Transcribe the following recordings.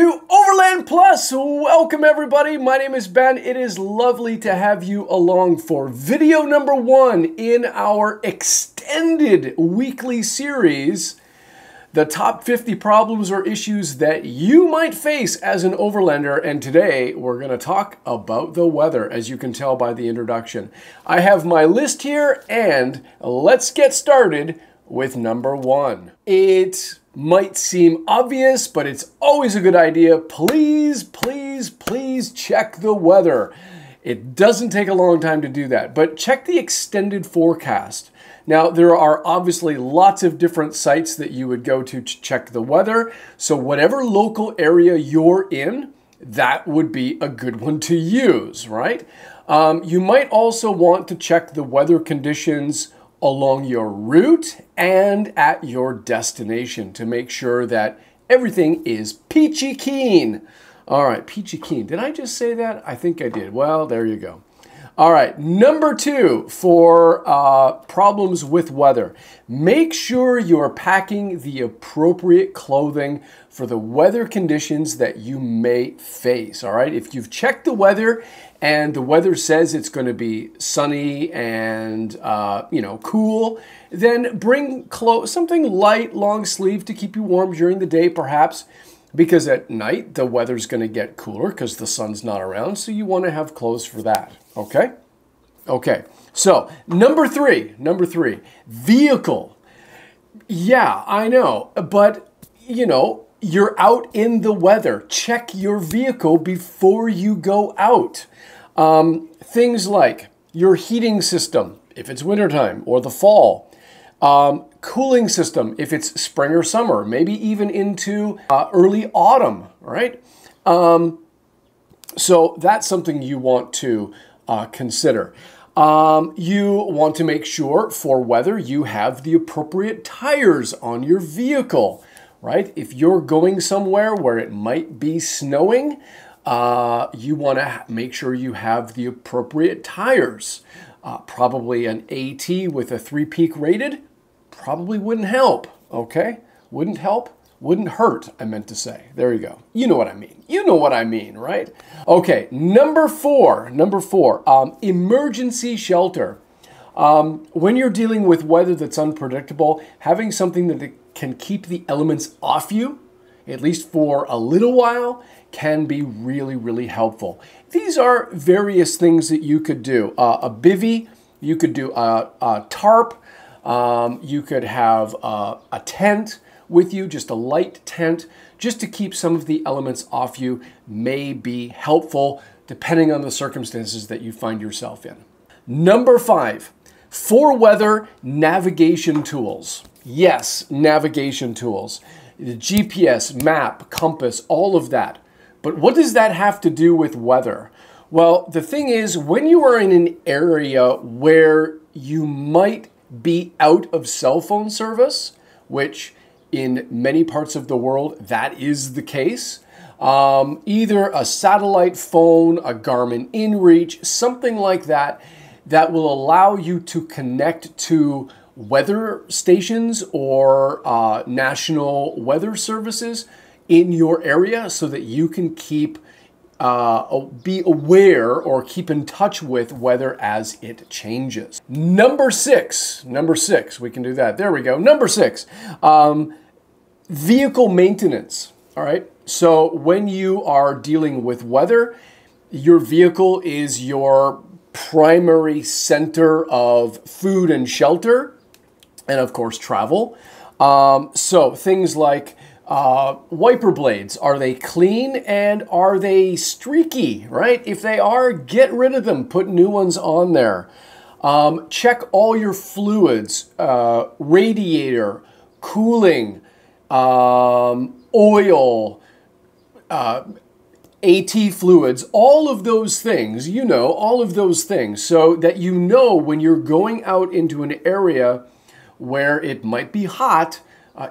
to Overland Plus. Welcome everybody, my name is Ben. It is lovely to have you along for video number 1 in our extended weekly series, the top 50 problems or issues that you might face as an overlander. And today we're going to talk about the weather, as you can tell by the introduction. I have my list here and let's get started with number 1. It might seem obvious, but it's always a good idea. Please, please, please check the weather. It doesn't take a long time to do that, but check the extended forecast. Now, there are obviously lots of different sites that you would go to check the weather. So whatever local area you're in, that would be a good one to use, right? You might also want to check the weather conditions along your route and at your destination to make sure that everything is peachy keen. All right, peachy keen. Did I just say that? I think I did. Well, there you go. All right, number 2 for problems with weather. Make sure you're packing the appropriate clothing for the weather conditions that you may face, all right? If you've checked the weather and the weather says it's going to be sunny and, cool, then bring clothes, something light, long sleeve to keep you warm during the day perhaps, because at night the weather's going to get cooler because the sun's not around, so you want to have clothes for that, okay? Okay, so number three, vehicle. Yeah, I know, but, you know, you're out in the weather. Check your vehicle before you go out. Things like your heating system, if it's wintertime or the fall, cooling system, if it's spring or summer, maybe even into early autumn, right? So that's something you want to consider. You want to make sure for weather you have the appropriate tires on your vehicle, right? If you're going somewhere where it might be snowing, you want to make sure you have the appropriate tires. Probably an AT with a 3-peak rated probably wouldn't help, okay? Wouldn't help, wouldn't hurt, I meant to say. There you go. You know what I mean. You know what I mean, right? Okay, number four, emergency shelter. When you're dealing with weather that's unpredictable, having something that can keep the elements off you, at least for a little while, can be really, really helpful. These are various things that you could do. A bivy, you could do a tarp, you could have a tent with you, just a light tent, just to keep some of the elements off you may be helpful depending on the circumstances that you find yourself in. Number 5, for weather, navigation tools. Yes, navigation tools. The GPS, map, compass, all of that. But what does that have to do with weather? Well, the thing is, when you are in an area where you might be out of cell phone service, which in many parts of the world, that is the case, either a satellite phone, a Garmin inReach, something like that, that will allow you to connect to weather stations or national weather services in your area so that you can keep be aware or keep in touch with weather as it changes. Number six, we can do that. There we go. Number 6, vehicle maintenance. All right. So when you are dealing with weather, your vehicle is your primary center of food and shelter, and of course travel. So things like wiper blades, are they clean and are they streaky, right? If they are, get rid of them, put new ones on there. Check all your fluids, radiator, cooling, oil, AT fluids, all of those things, all of those things, so that when you're going out into an area where it might be hot,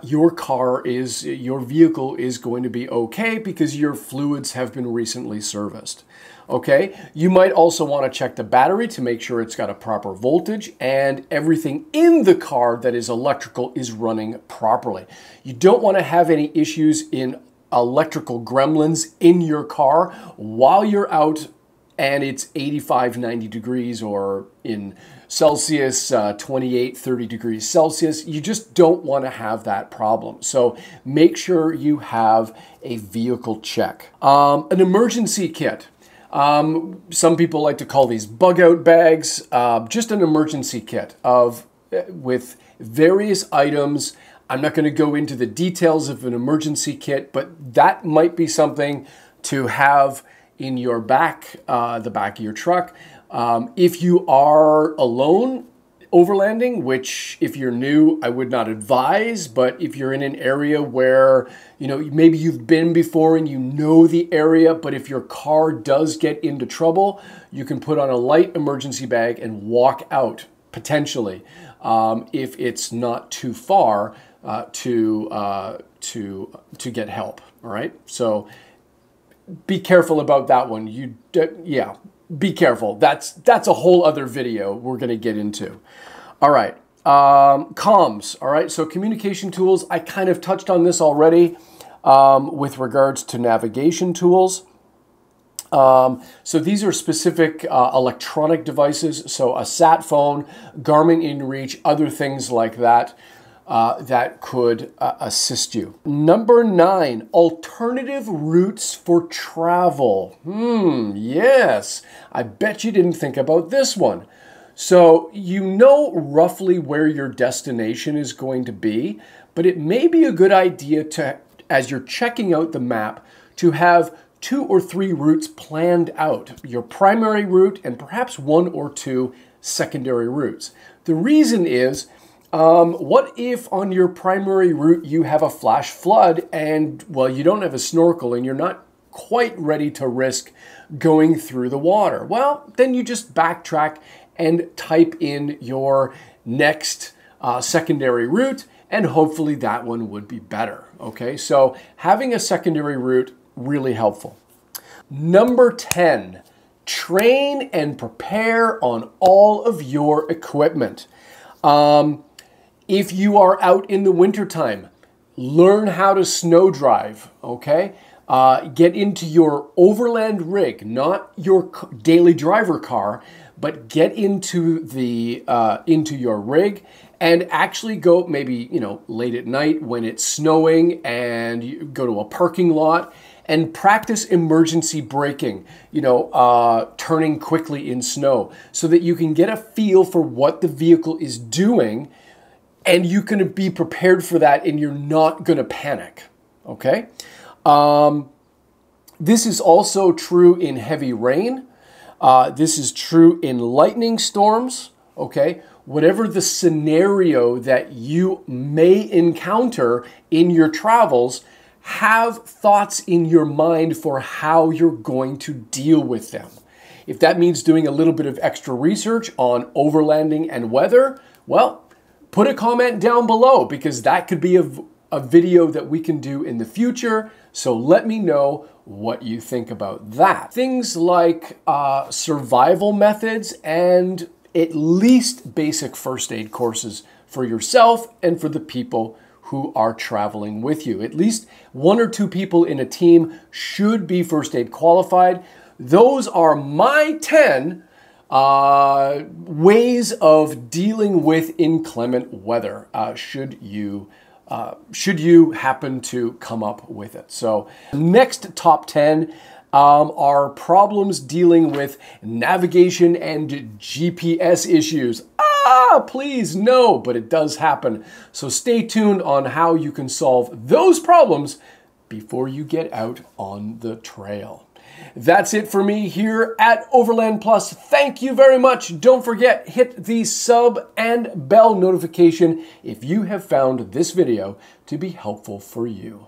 your vehicle is going to be okay because your fluids have been recently serviced, okay? You might also want to check the battery to make sure it's got a proper voltage and everything in the car that is electrical is running properly. You don't want to have any issues in electrical gremlins in your car while you're out and it's 85, 90 degrees, or in Celsius, 28, 30 degrees Celsius. You just don't want to have that problem. So make sure you have a vehicle check. An emergency kit. Some people like to call these bug out bags. Just an emergency kit with various items. I'm not going to go into the details of an emergency kit, but that might be something to have in your back, the back of your truck. If you are alone overlanding, which if you're new, I would not advise, but if you're in an area where, you know, maybe you've been before and you know the area, but if your car does get into trouble, you can put on a light emergency bag and walk out potentially, if it's not too far to get help. All right, so be careful about that one. Yeah, be careful. That's a whole other video we're going to get into. All right, comms. All right, so communication tools. I kind of touched on this already with regards to navigation tools. So these are specific electronic devices, so a sat phone, Garmin inReach, other things like that that could assist you. Number 9, alternative routes for travel. Yes, I bet you didn't think about this one. So you know roughly where your destination is going to be, but it may be a good idea to, as you're checking out the map, to have 2 or 3 routes planned out, your primary route and perhaps 1 or 2 secondary routes. The reason is, what if on your primary route you have a flash flood and, well, you don't have a snorkel and you're not quite ready to risk going through the water? Well, then you just backtrack and type in your next secondary route, and hopefully that one would be better. Okay, so having a secondary route, really helpful. Number 10, train and prepare on all of your equipment. If you are out in the wintertime, learn how to snow drive, okay? Get into your overland rig, not your daily driver car, but get into your rig and actually go, maybe, you know, late at night when it's snowing, and you go to a parking lot and practice emergency braking, you know, turning quickly in snow, so that you can get a feel for what the vehicle is doing and you can be prepared for that and you're not gonna panic, okay? This is also true in heavy rain. This is true in lightning storms, okay? Whatever the scenario that you may encounter in your travels, have thoughts in your mind for how you're going to deal with them. If that means doing a little bit of extra research on overlanding and weather, well, put a comment down below, because that could be a video that we can do in the future. So let me know what you think about that. Things like survival methods and at least basic first aid courses for yourself and for the people who are traveling with you. At least 1 or 2 people in a team should be first aid qualified. Those are my 10 ways of dealing with inclement weather, should you happen to come up with it. So next top 10 are problems dealing with navigation and GPS issues. Please, no, but it does happen. So stay tuned on how you can solve those problems before you get out on the trail. That's it for me here at Overland Plus. Thank you very much. Don't forget, hit the sub and bell notification if you have found this video to be helpful for you.